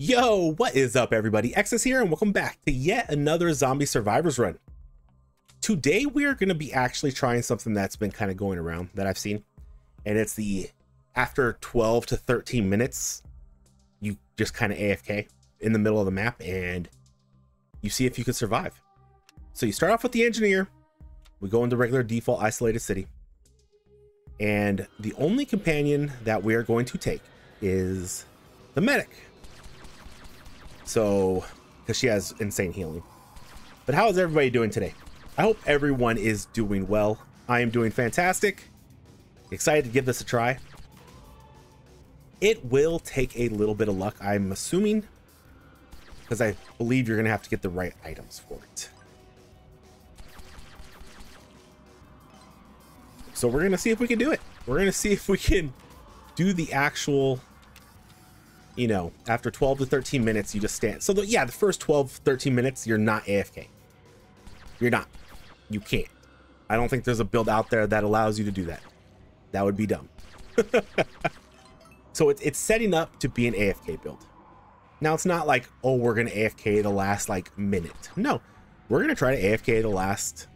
Yo, what is up everybody? Exsess here and welcome back to yet another Zombie Survivors run. Today we are going to be actually trying something that's been kind of going around that I've seen, and it's the after 12 to 13 minutes you just kind of AFK in the middle of the map and you see if you can survive. So you start off with the engineer, we go into regular default isolated city, and the only companion that we are going to take is the medic. So, because she has insane healing. But how is everybody doing today? I hope everyone is doing well. I am doing fantastic. Excited to give this a try. It will take a little bit of luck, I'm assuming, because I believe you're going to have to get the right items for it. So we're going to see if we can do it. We're going to see if we can do the actual, you know, after 12 to 13 minutes, you just stand. So yeah, the first 12, 13 minutes, you're not AFK. You're not, you can't. I don't think there's a build out there that allows you to do that. That would be dumb. So it's setting up to be an AFK build. Now it's not like, oh, we're going to AFK the last like minute. No, we're going to try to AFK the last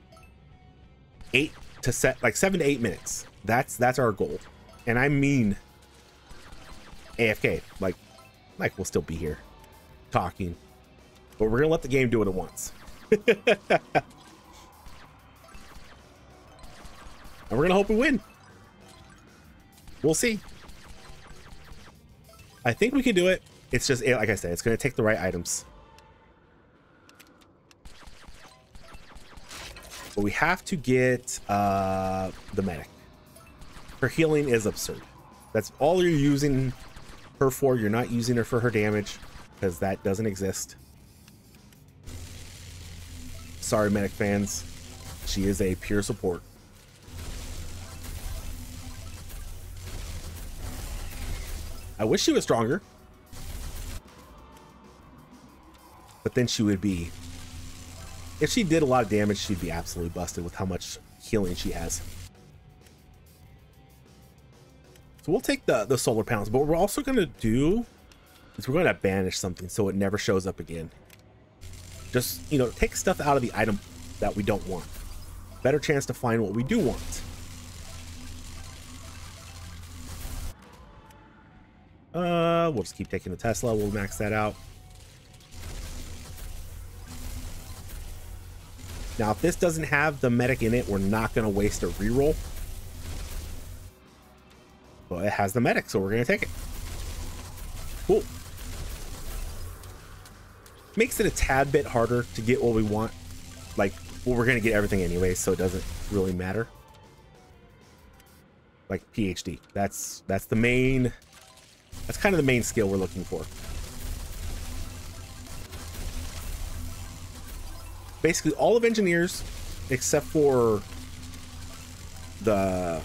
7 to 8 minutes. That's our goal. And I mean AFK, like we'll still be here talking, but we're gonna let the game do it at once. And we're gonna hope we win. We'll see. I think we can do it. It's just, like I said, it's gonna take the right items, but we have to get the medic. Her healing is absurd. That's all you're using her for. You're not using her for her damage, because that doesn't exist. Sorry medic fans, she is a pure support. I wish she was stronger, but then she would be, if she did a lot of damage, she'd be absolutely busted with how much healing she has. So we'll take the solar panels, but what we're also going to do is we're going to banish something so it never shows up again. Just, you know, take stuff out of the item that we don't want. Better chance to find what we do want. We'll just keep taking the Tesla. We'll max that out. Now, if this doesn't have the medic in it, we're not going to waste a reroll. It has the medic, so we're gonna take it. Cool. Makes it a tad bit harder to get what we want. Like, well, we're gonna get everything anyway, so it doesn't really matter. Like PhD, that's the main, that's kind of the main skill we're looking for. Basically all of engineers except for the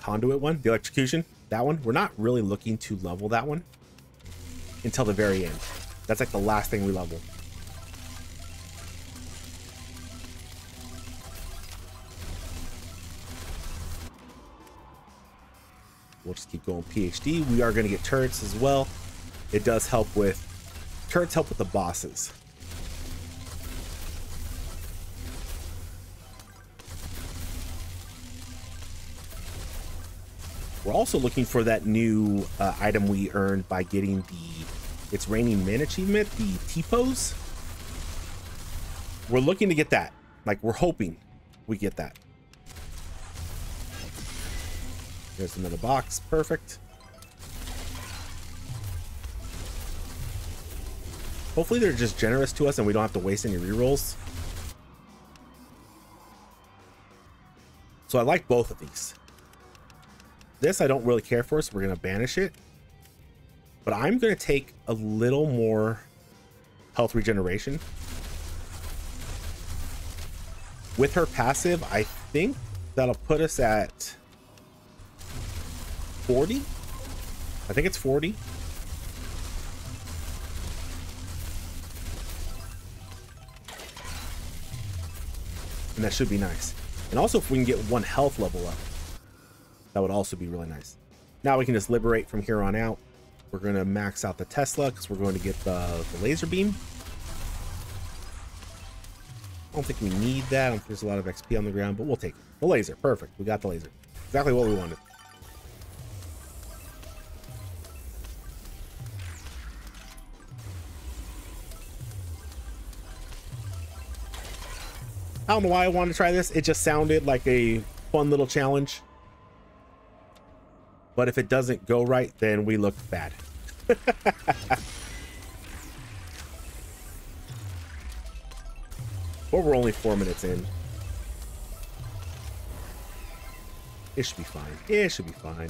conduit one, the electrocution, that one, we're not really looking to level that one until the very end. That's like the last thing we level. We'll just keep going PhD. We are going to get turrets as well. It does help with, turrets help with the bosses. We're also looking for that new item we earned by getting the It's Raining Men achievement, the T-Pose. We're looking to get that. Like, we're hoping we get that. There's another box. Perfect. Hopefully they're just generous to us and we don't have to waste any rerolls. So I like both of these. This I don't really care for, so we're going to banish it. But I'm going to take a little more health regeneration. With her passive, I think that'll put us at 40. I think it's 40. And that should be nice. And also if we can get one health level up, that would also be really nice. Now we can just liberate from here on out. We're going to max out the Tesla because we're going to get the laser beam. I don't think we need that. I don't think there's a lot of XP on the ground, but we'll take it. The laser. Perfect. We got the laser. Exactly what we wanted. I don't know why I wanted to try this. It just sounded like a fun little challenge. But if it doesn't go right, then we look bad. But we're only 4 minutes in. It should be fine. It should be fine.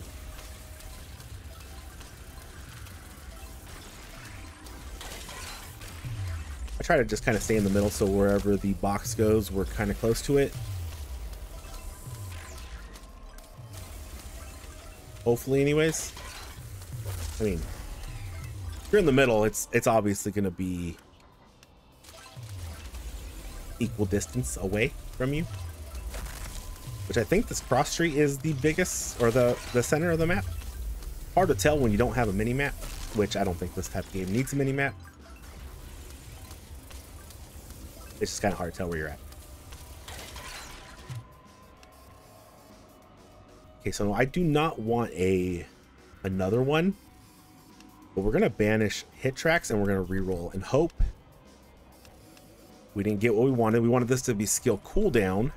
I try to just kind of stay in the middle, so wherever the box goes, we're kind of close to it. Hopefully, anyways. I mean, if you're in the middle, it's obviously going to be equal distance away from you, which I think this cross tree is the biggest, or the center of the map. Hard to tell when you don't have a mini map, which I don't think this type of game needs a mini map. It's just kind of hard to tell where you're at. Okay, so I do not want another one, but we're gonna banish hit tracks and we're gonna reroll and hope. We didn't get what we wanted. We wanted this to be skill cooldown.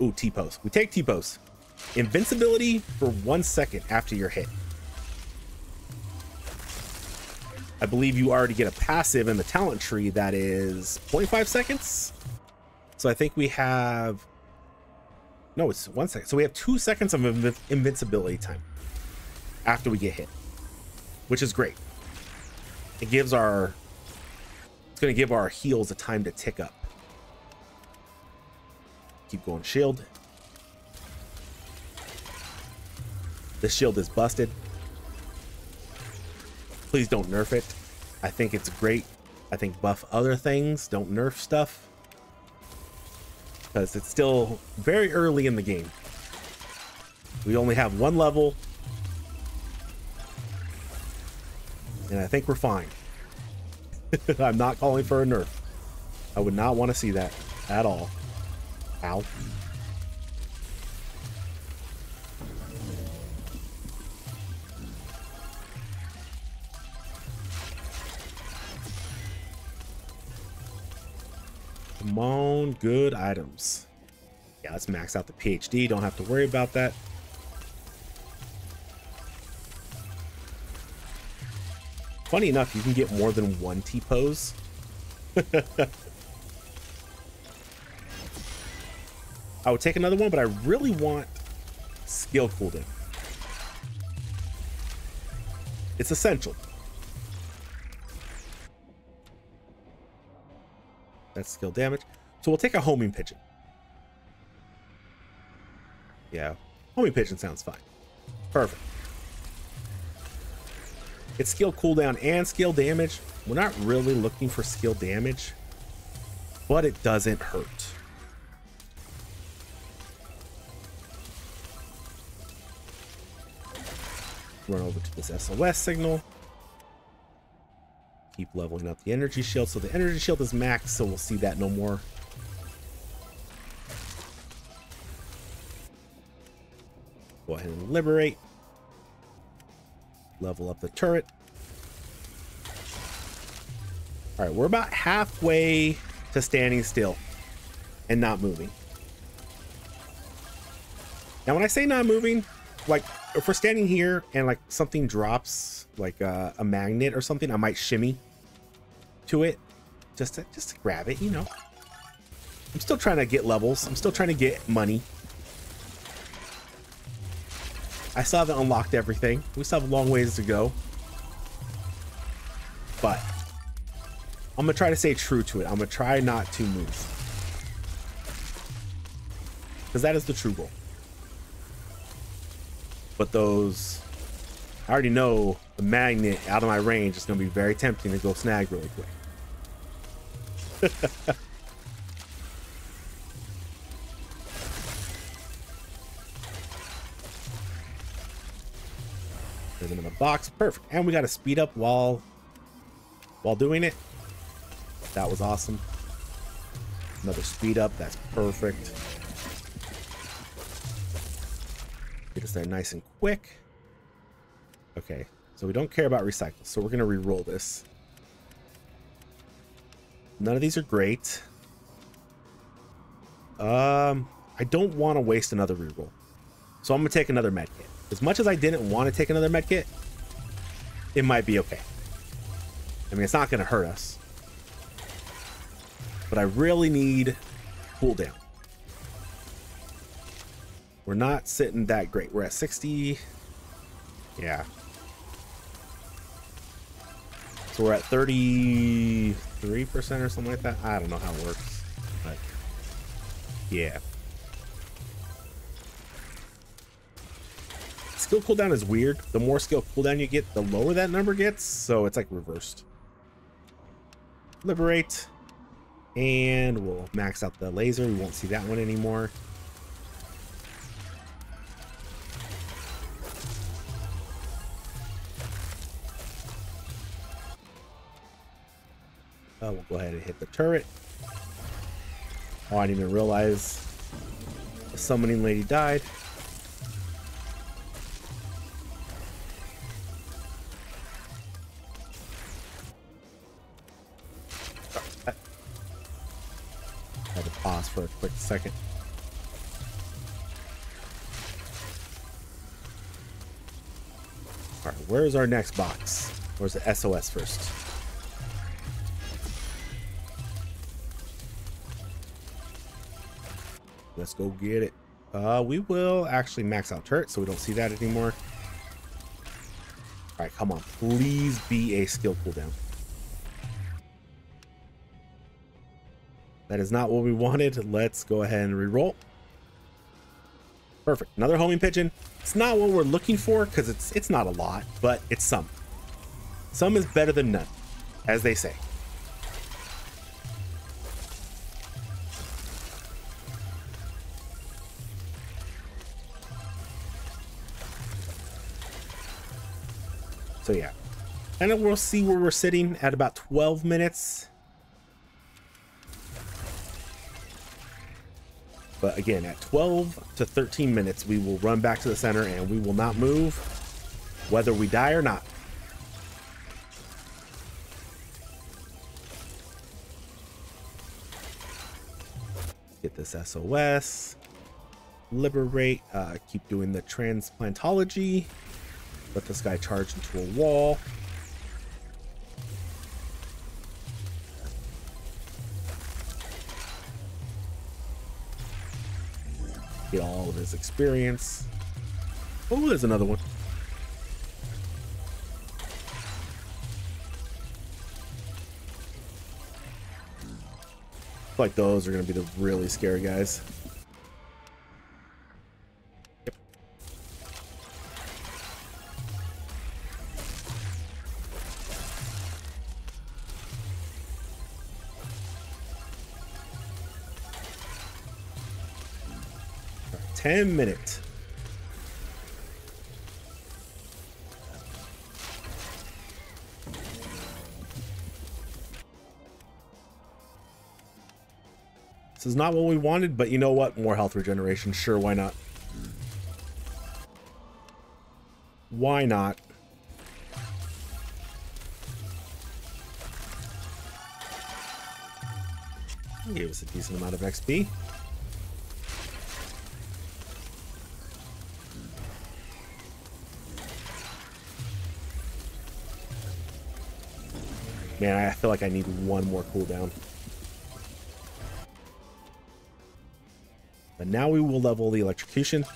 Ooh, T-post. We take T-post. Invincibility for 1 second after your hit. I believe you already get a passive in the talent tree that is 0.5 seconds. So I think we have... No, it's 1 second. So we have 2 seconds of invincibility time after we get hit, which is great. It gives our... going to give our heals a time to tick up. Keep going. Shield. The shield is busted. Please don't nerf it. I think it's great. I think buff other things, don't nerf stuff, because it's still very early in the game. We only have one level and I think we're fine. I'm not calling for a nerf. I would not want to see that at all. Ow. Come on, good items. Yeah, let's max out the PhD. Don't have to worry about that. Funny enough, you can get more than one T-pose. I would take another one, but I really want skill cooldown. It's essential. That's skill damage. So we'll take a homing pigeon. Yeah, homing pigeon sounds fine. Perfect. It's skill cooldown and skill damage. We're not really looking for skill damage, but it doesn't hurt. Run over to this SOS signal. Keep leveling up the energy shield. So the energy shield is max, so we'll see that no more. Go ahead and liberate. Level up the turret. All right, we're about halfway to standing still and not moving. Now, when I say not moving, like if we're standing here and like something drops, like a magnet or something, I might shimmy to it just to grab it, you know. I'm still trying to get levels. I'm still trying to get money. I still haven't unlocked everything. We still have a long ways to go, but I'm gonna try to stay true to it. I'm gonna try not to move, because that is the true goal. But those, I already know the magnet out of my range is gonna be very tempting to go snag really quick. goes into the box. Perfect. And we got to speed up while doing it. That was awesome. Another speed up. That's perfect. Get us there nice and quick. Okay. So we don't care about recycle. So we're going to re-roll this. None of these are great. I don't want to waste another reroll. So I'm going to take another med kit. As much as I didn't want to take another med kit, it might be okay. I mean, it's not going to hurt us. But I really need cooldown. We're not sitting that great. We're at 60. Yeah. So we're at 33% or something like that. I don't know how it works. But yeah. Skill cooldown is weird. The more skill cooldown you get, the lower that number gets. So it's like reversed. Liberate. And we'll max out the laser. We won't see that one anymore. We'll go ahead and hit the turret. Oh, I didn't even realize the summoning lady died. Had to pause for a quick second. All right, where's our next box? Where's the SOS first? Let's go get it. We will actually max out turret so we don't see that anymore. All right, come on. Please be a skill cooldown. That is not what we wanted. Let's go ahead and reroll. Perfect. Another homing pigeon. It's not what we're looking for because it's not a lot, but it's some. Some is better than none, as they say. So yeah, and then we'll see where we're sitting at about 12 minutes. But again, at 12 to 13 minutes, we will run back to the center and we will not move whether we die or not. Get this SOS, liberate, keep doing the transplantology. Let this guy charge into a wall. Get all of his experience. Oh, there's another one. I feel like those are going to be the really scary guys. Minutes. This is not what we wanted, but you know what? More health regeneration. Sure, why not? Why not? Gave us a decent amount of XP. Man, I feel like I need one more cooldown. But now we will level the electrocution.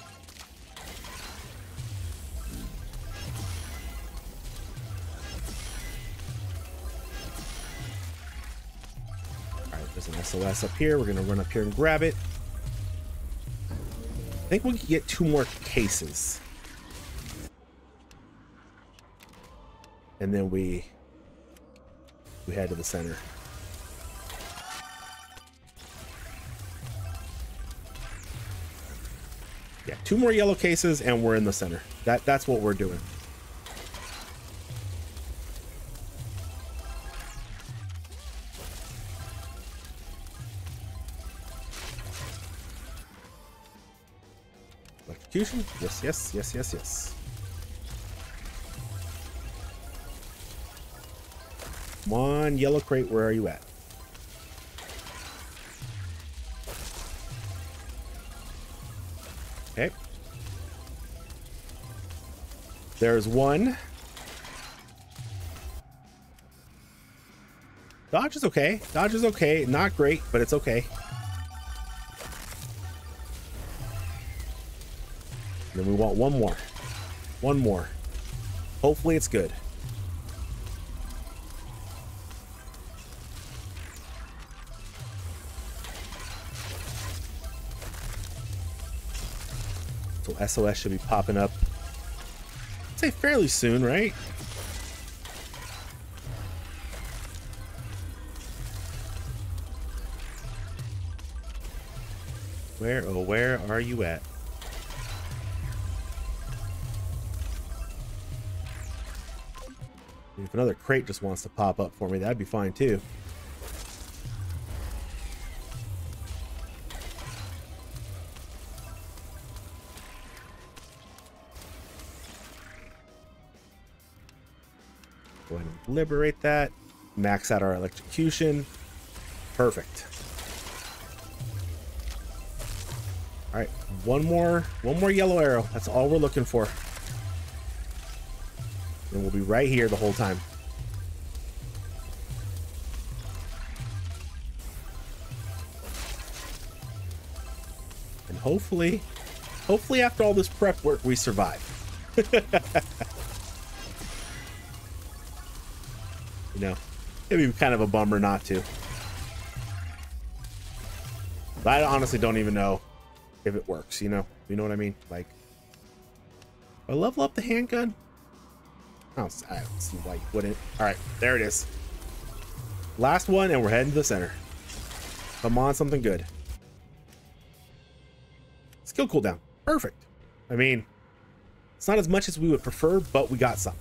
Alright, there's an SOS up here. We're going to run up here and grab it. I think we can get two more cases. And then we head to the center. Yeah, two more yellow cases and we're in the center. That's what we're doing. execution? Yes, yes, yes, yes, yes. Come on, yellow crate, where are you at? Okay. There's one. Dodge is okay. Dodge is okay. Not great, but it's okay. And then we want one more. One more. Hopefully it's good. So SOS should be popping up, I'd say, fairly soon, right? Where, oh, where are you at? If another crate just wants to pop up for me, that'd be fine too. Go ahead and liberate that. Max out our electrocution. Perfect. All right, one more yellow arrow. That's all we're looking for. And we'll be right here the whole time. And hopefully after all this prep work, we survive. You know, it'd be kind of a bummer not to. But I honestly don't even know if it works, you know what I mean? Like, I level up the handgun. I don't see why you wouldn't. All right, there it is. Last one, and we're heading to the center. Come on, something good. Skill cooldown, perfect. I mean, it's not as much as we would prefer, but we got some.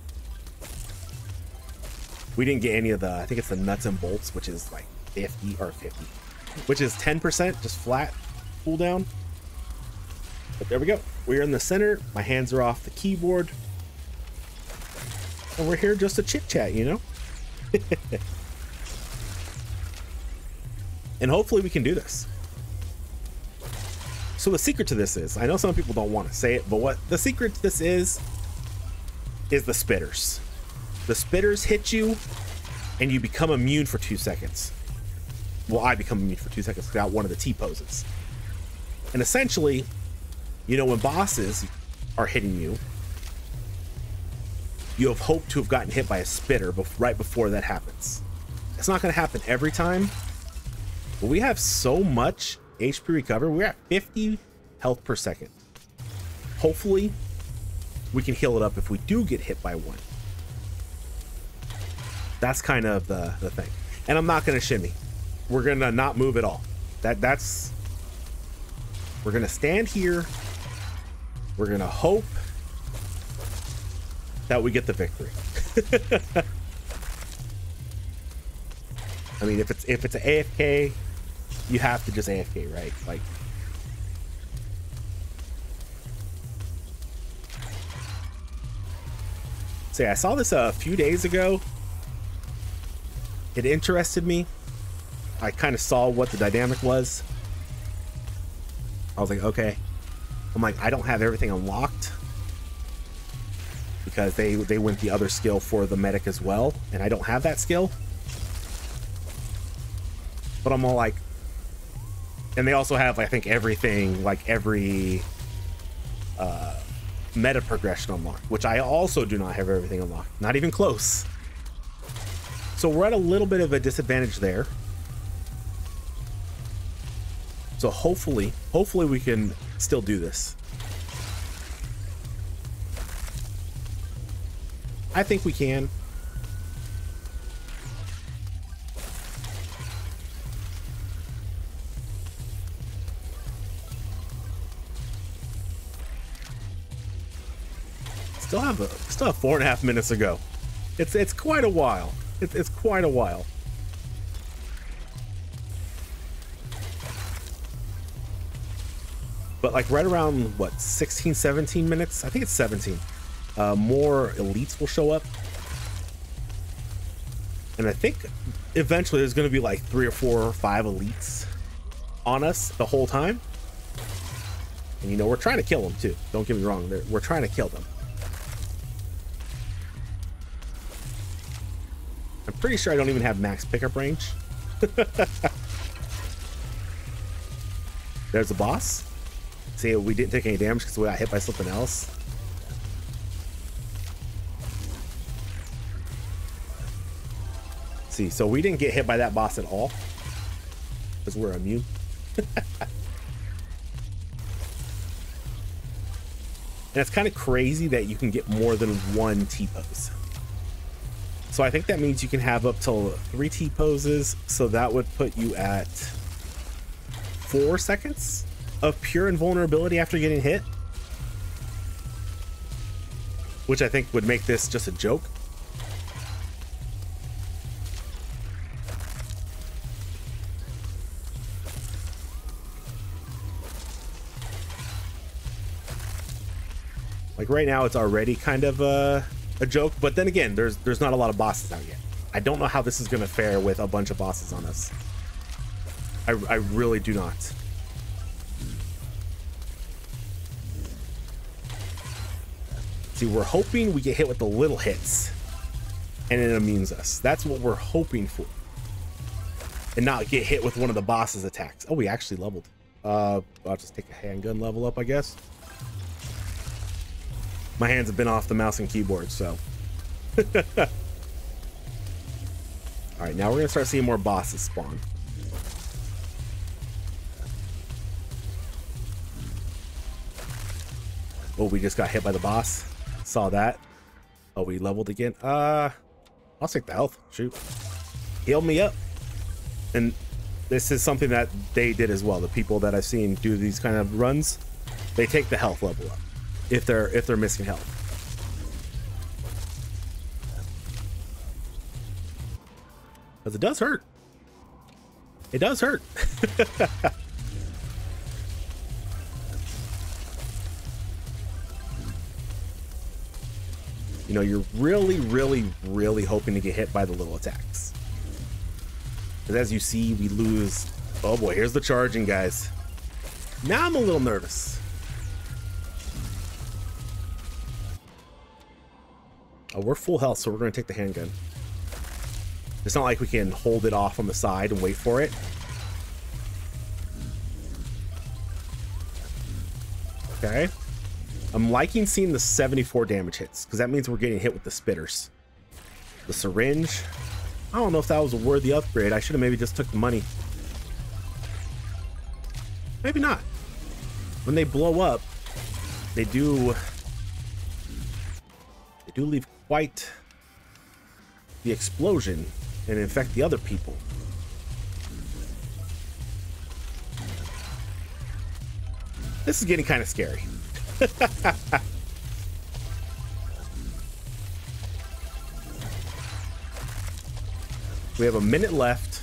We didn't get any of the, I think it's the nuts and bolts, which is like 50, which is 10%, just flat cooldown. But there we go. We're in the center. My hands are off the keyboard. And we're here just to chit chat, you know? And hopefully we can do this. So the secret to this is, I know some people don't want to say it, but what the secret to this is the spitters. The spitters hit you and you become immune for 2 seconds. Well, I become immune for 2 seconds without one of the T poses. And essentially, you know, when bosses are hitting you, you have hoped to have gotten hit by a spitter right before that happens. It's not going to happen every time, but we have so much HP recovery. We're at 50 health per second. Hopefully, we can heal it up if we do get hit by one. That's kind of the thing. And I'm not going to shimmy. We're going to not move at all. We're going to stand here. We're going to hope that we get the victory. I mean, if it's an AFK, you have to just AFK, right? Like, so yeah, I saw this a few days ago. It interested me. I kind of saw what the dynamic was. I was like, okay. I'm like, I don't have everything unlocked, because they went the other skill for the medic as well, and I don't have that skill. But I'm all like, and they also have, I think, everything, like every meta progression unlocked, which I also do not have everything unlocked, not even close. So we're at a little bit of a disadvantage there. So hopefully we can still do this. I think we can. Still have 4.5 minutes to go. It's quite a while. It's quite a while. But like right around, what, 16, 17 minutes? I think it's 17. More elites will show up. And I think eventually there's going to be like 3 or 4 or 5 elites on us the whole time. And you know, we're trying to kill them too. Don't get me wrong. We're trying to kill them. I'm pretty sure I don't even have max pickup range. There's the boss. See, we didn't take any damage because we got hit by something else. See, so we didn't get hit by that boss at all because we're immune. And it's kind of crazy that you can get more than 1 T-pose. So I think that means you can have up till 3 T-poses. So that would put you at 4 seconds of pure invulnerability after getting hit, which I think would make this just a joke. Like right now it's already kind of a joke, but then again, there's not a lot of bosses out yet. I don't know how this is gonna fare with a bunch of bosses on us. I really do not. See, we're hoping we get hit with the little hits and it immunes us. That's what we're hoping for, and not get hit with one of the boss's attacks. Oh, we actually leveled. I'll just take a handgun level up, I guess. My hands have been off the mouse and keyboard, so. All right, now we're gonna start seeing more bosses spawn. Oh, we just got hit by the boss. Saw that. Oh, we leveled again. I'll take the health. Shoot. Heal me up. And this is something that they did as well. The people that I've seen do these kind of runs, they take the health level up if they're missing health. Because it does hurt. It does hurt. You know, you're really, really, really hoping to get hit by the little attacks. Because as you see, we lose. Oh boy, here's the charging, guys. Now I'm a little nervous. Oh, we're full health, so we're going to take the handgun. It's not like we can hold it off on the side and wait for it. Okay. I'm liking seeing the 74 damage hits, because that means we're getting hit with the spitters. The syringe. I don't know if that was a worthy upgrade. I should have maybe just took the money. Maybe not. When they blow up, they do leave quite the explosion and infect the other people. This is getting kind of scary. We have a minute left.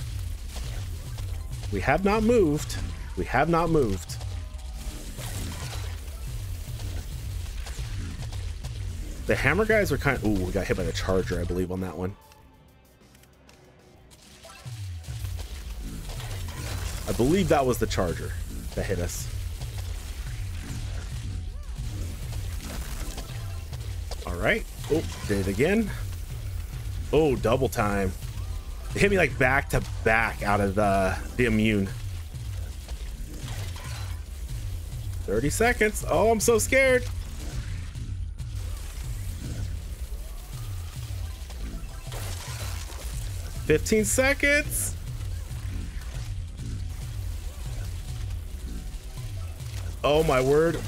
We have not moved. We have not moved. The hammer guys are kind of... Ooh, we got hit by the charger, I believe, on that one. I believe that was the charger that hit us. Alright. Oh, did it again. Oh, double time. It hit me like back to back out of the immune. 30 seconds. Oh, I'm so scared. Fifteen seconds. Oh my word.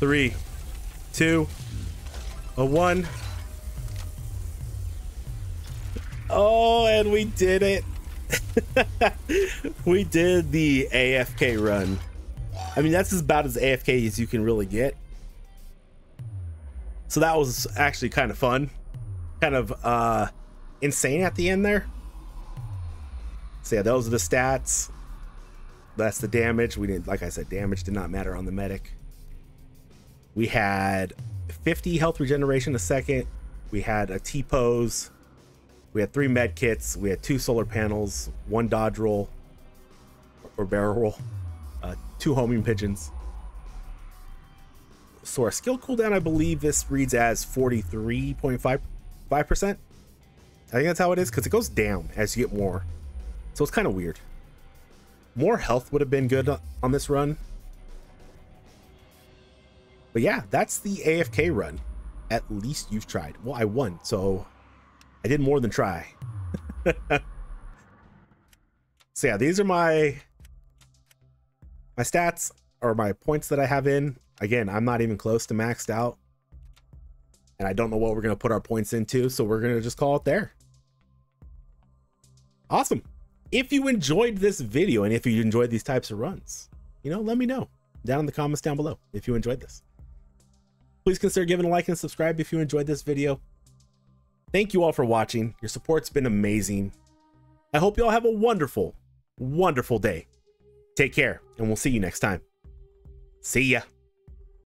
Three, two, a one. Oh, and we did it. We did the AFK run. I mean, that's about as AFK as you can really get. So that was actually kind of fun, kind of insane at the end there. So yeah, those are the stats. That's the damage. We didn't, like I said, damage did not matter on the medic. We had 50 health regeneration a second. We had a T-pose. We had 3 med kits. We had 2 solar panels, 1 dodge roll or barrel roll, 2 homing pigeons. So our skill cooldown, I believe this reads as 43.55%. I think that's how it is, because it goes down as you get more. So it's kind of weird. More health would have been good on this run. But yeah, that's the AFK run. At least you've tried. Well, I won, so I did more than try. So yeah, these are my stats, or my points that I have in. Again, I'm not even close to maxed out, and I don't know what we're going to put our points into, so we're going to just call it there. Awesome. If you enjoyed this video, and if you enjoyed these types of runs, you know, let me know down in the comments down below if you enjoyed this. Please consider giving a like and subscribe if you enjoyed this video. Thank you all for watching. Your support's been amazing. I hope you all have a wonderful, wonderful day. Take care, and we'll see you next time. See ya.